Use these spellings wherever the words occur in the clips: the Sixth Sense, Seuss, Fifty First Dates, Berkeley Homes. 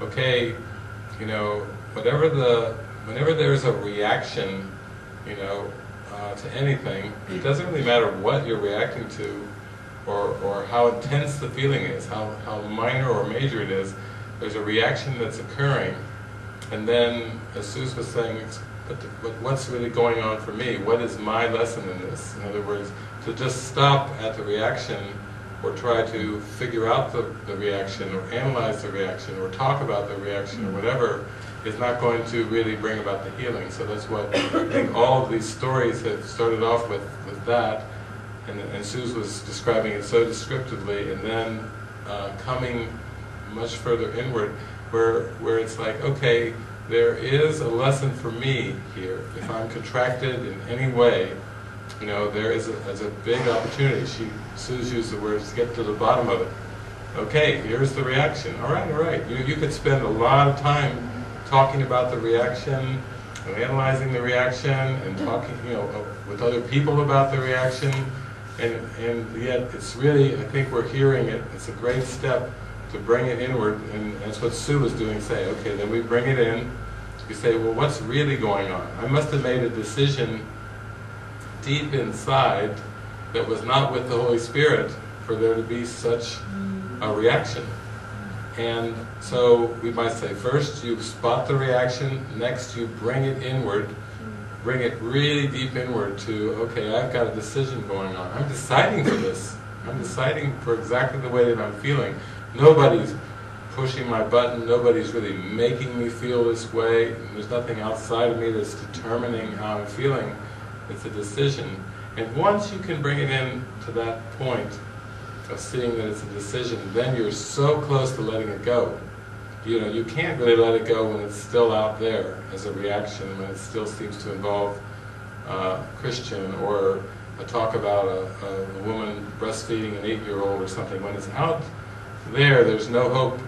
okay, you know, whenever there's a reaction, you know, to anything, it doesn't really matter what you're reacting to, or how intense the feeling is, how minor or major it is, there's a reaction that's occurring. And then, as Seuss was saying, it's, but what's really going on for me? What is my lesson in this? In other words, to just stop at the reaction, or try to figure out the reaction, or analyze the reaction, or talk about the reaction, or whatever, is not going to really bring about the healing. So that's what I think all of these stories have started off with that, and Seuss was describing it so descriptively, and then coming much further inward, where it's like, okay, there is a lesson for me here. If I'm contracted in any way, you know, there is a big opportunity. Seuss used the words, get to the bottom of it. Okay, here's the reaction. All right, all right. You could spend a lot of time talking about the reaction, and analyzing the reaction, and talking, you know, with other people about the reaction, and yet it's really, I think we're hearing it. It's a great step to bring it inward, and that's what Sue was doing, say, okay, then we bring it in, we say, well, what's really going on? I must have made a decision deep inside that was not with the Holy Spirit for there to be such a reaction. And so we might say, first you spot the reaction, next you bring it inward, bring it really deep inward to, okay, I've got a decision going on. I'm deciding for this. I'm deciding for exactly the way that I'm feeling. Nobody's pushing my button, nobody's really making me feel this way, there's nothing outside of me that's determining how I'm feeling. It's a decision. And once you can bring it in to that point of seeing that it's a decision, then you're so close to letting it go. You know, you can't really let it go when it's still out there as a reaction, when it still seems to involve Christian or a talk about a woman breastfeeding an 8-year-old or something. When it's out there, there's no hope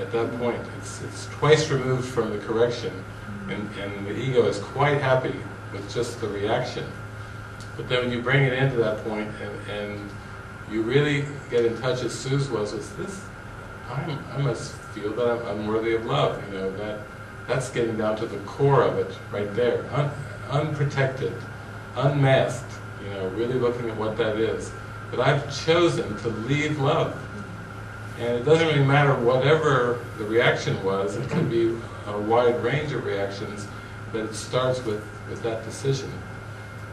at that point. It's twice removed from the correction, and the ego is quite happy with just the reaction. But then when you bring it into that point, and you really get in touch, as Seuss was, with this, I must feel that I'm worthy of love, you know, that's getting down to the core of it, right there. Unprotected, unmasked, you know, really looking at what that is. But I've chosen to leave love. And it doesn't really matter whatever the reaction was, it can be a wide range of reactions, but it starts with that decision.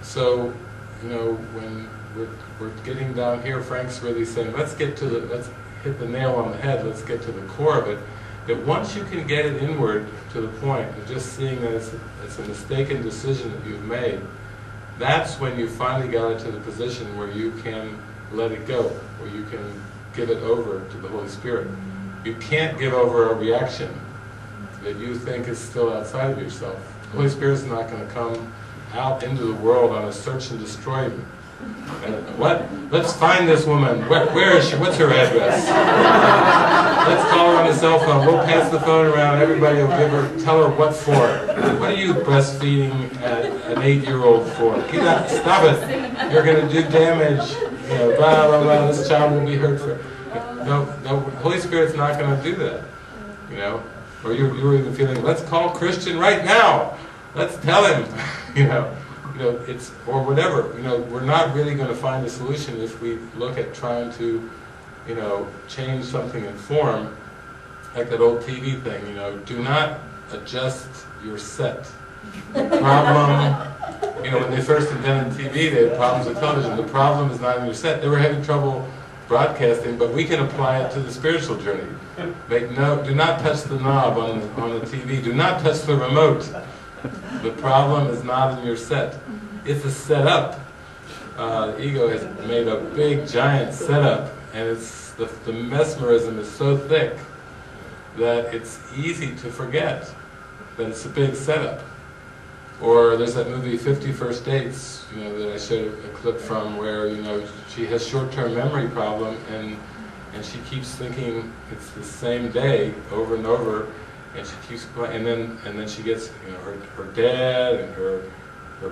So, you know, when we're getting down here, Frank's really saying, let's hit the nail on the head, let's get to the core of it, that once you can get it inward to the point of just seeing that it's a mistaken decision that you've made, that's when you finally got it to the position where you can let it go, where you can give it over to the Holy Spirit. You can't give over a reaction that you think is still outside of yourself. The Holy Spirit's not going to come out into the world on a search and destroy you. What? Let's find this woman. Where is she? What's her address? Let's call her on the cell phone. We'll pass the phone around. Everybody will tell her what for. What are you breastfeeding an 8-year-old for? Stop it. You're going to do damage. You know, blah, blah, blah. This child will be hurt for. No, the Holy Spirit's not going to do that. You know? Or you were even feeling, let's call Christian right now. Let's tell him. you know, it's, or whatever. You know, we're not really going to find a solution if we look at trying to, you know, change something in form, like that old TV thing. You know, do not adjust your set. Problem. You know, when they first invented TV, they had problems with television. The problem is not in your set. They were having trouble broadcasting, but we can apply it to the spiritual journey. Do not touch the knob on the TV. Do not touch the remote. The problem is not in your set. It's a setup. The ego has made a big, giant setup, and it's the mesmerism is so thick that it's easy to forget that it's a big setup. Or there's that movie 50 First Dates, you know, that I showed a clip from, where, you know, she has short-term memory problem, and she keeps thinking it's the same day over and over, and she keeps playing, and then she gets, you know, her dad and her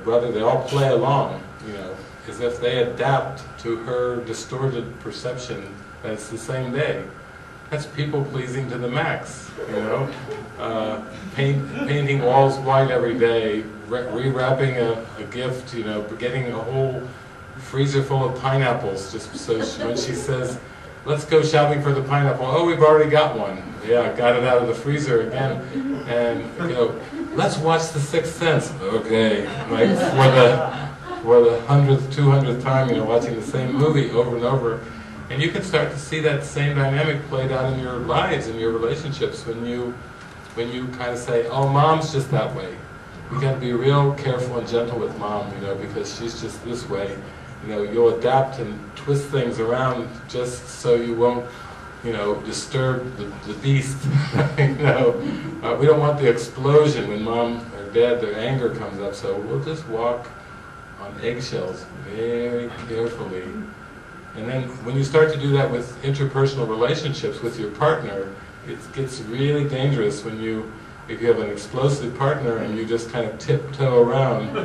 brother, they all play along, you know, as if they adapt to her distorted perception that it's the same day. That's people pleasing to the max, you know. Painting walls white every day, rewrapping a gift, you know, getting a whole freezer full of pineapples just so she, when she says, "Let's go shopping for the pineapple." "Oh, we've already got one." "Yeah, got it out of the freezer again." And you know, "Let's watch The Sixth Sense." Okay, like for the 100th, 200th time, you know, watching the same movie over and over. And you can start to see that same dynamic played out in your lives, in your relationships, when you kind of say, "Oh, Mom's just that way. We got to be real careful and gentle with Mom, you know, because she's just this way." You know, you'll adapt and twist things around just so you won't, you know, disturb the beast. You know, we don't want the explosion when Mom or Dad, their anger comes up. So we'll just walk on eggshells very carefully. And then when you start to do that with interpersonal relationships with your partner, it gets really dangerous when you, if you have an explosive partner and you just kind of tiptoe around,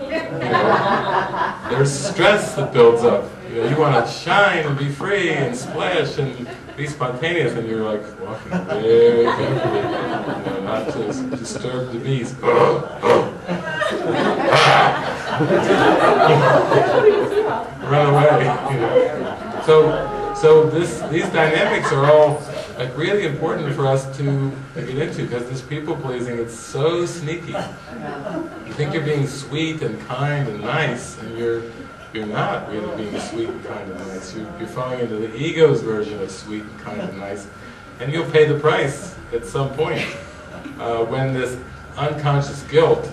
you know, there's stress that builds up. You know, you want to shine and be free and splash and be spontaneous, and you're like walking very carefully, you know, not to disturb the beast. Run away, you know. So these dynamics are all like really important for us to get into, because this people pleasing, it's so sneaky. You think you're being sweet and kind and nice, and you're not really being sweet and kind and nice. You're falling into the ego's version of sweet and kind and nice, and you'll pay the price at some point when this unconscious guilt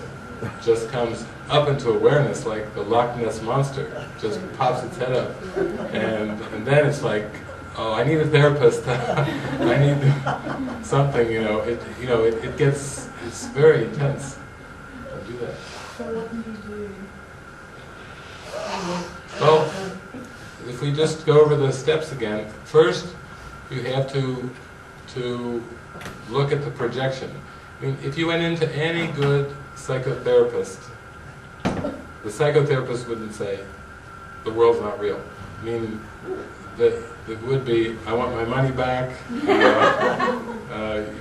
just comes up into awareness, like the Loch Ness Monster just pops its head up, and then it's like, "Oh, I need a therapist." I need something, you know. It gets, it's very intense. Don't do that. So what do you do? Well, if we just go over the steps again, first you have to look at the projection. I mean, if you went into any good psychotherapist, the psychotherapist wouldn't say, "The world's not real." I mean, it would be, "I want my money back,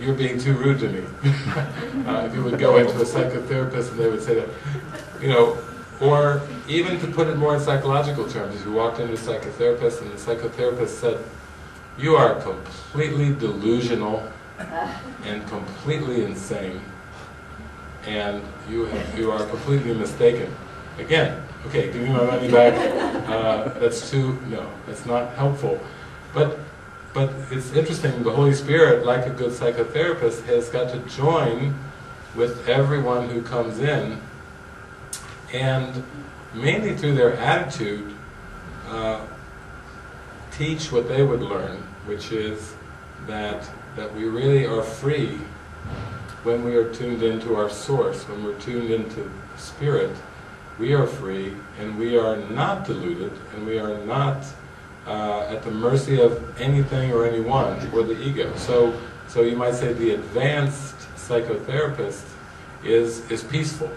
you're being too rude to me." If you would go into a psychotherapist and they would say that. You know, or even to put it more in psychological terms, if you walked into a psychotherapist and the psychotherapist said, "You are completely delusional and completely insane, and you are completely mistaken." Again, okay, give me my money back. That's too, no, that's not helpful. But it's interesting, the Holy Spirit, like a good psychotherapist, has got to join with everyone who comes in, and mainly through their attitude, teach what they would learn, which is that we really are free when we are tuned into our source, when we're tuned into Spirit. We are free, and we are not deluded, and we are not at the mercy of anything or anyone or the ego. So you might say the advanced psychotherapist is peaceful.